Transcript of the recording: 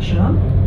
international